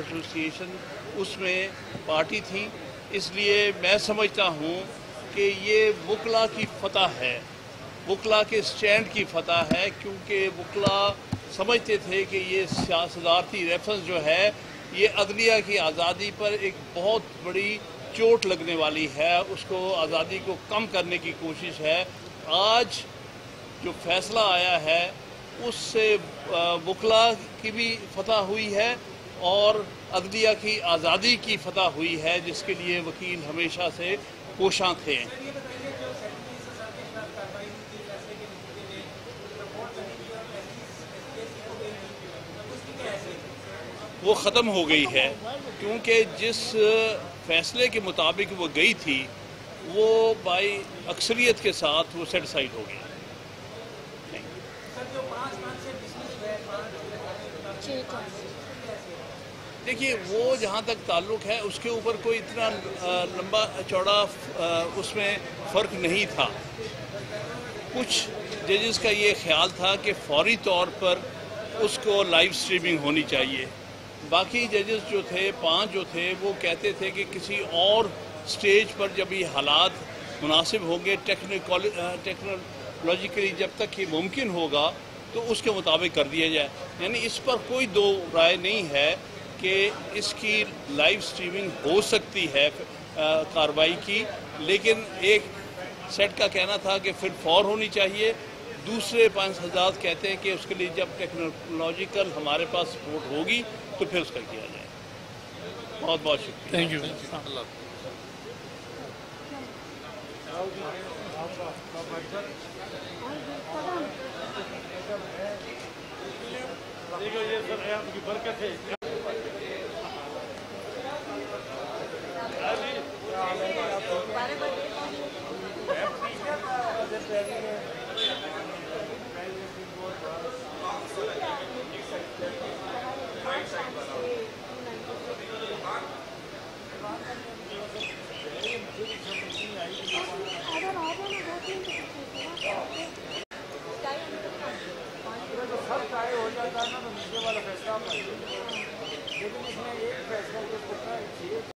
Association उसमें party थी, इसलिए मैं समझता हूं कि ये वुकला की फतह है, वुकला के स्टैंड की फतह है, क्योंकि वुकला समझते थे कि ये सदारती रेफरेंस जो है ये अदलिया की आज़ादी पर एक बहुत बड़ी चोट लगने वाली है, उसको आज़ादी को कम करने की कोशिश है। आज जो फैसला आया है उससे वुकला की भी फतह हुई है और अदलिया की आज़ादी की फतह हुई है, जिसके लिए वकील हमेशा से कोशां थे। वो ख़त्म हो गई है क्योंकि जिस फैसले के मुताबिक वो गई थी वो बाई अक्सरियत के साथ वो सेटिस्फाइड हो गया। देखिए, वो जहाँ तक ताल्लुक है उसके ऊपर कोई इतना लंबा चौड़ा उसमें फ़र्क नहीं था। कुछ जजेस का ये ख्याल था कि फौरी तौर पर उसको लाइव स्ट्रीमिंग होनी चाहिए, बाकी जजेस जो थे, 5 जो थे, वो कहते थे कि किसी और स्टेज पर जब ये हालात मुनासिब होंगे, टेक्नोलॉजिकली जब तक ये मुमकिन होगा तो उसके मुताबिक कर दिया जाए। यानी इस पर कोई दो राय नहीं है कि इसकी लाइव स्ट्रीमिंग हो सकती है कार्रवाई की, लेकिन एक सेट का कहना था कि फिर फौर होनी चाहिए, दूसरे 5 हज़ार कहते हैं कि उसके लिए जब टेक्नोलॉजिकल हमारे पास सपोर्ट होगी तो फिर उसका किया जाए। बहुत बहुत शुक्रिया, थैंक यू।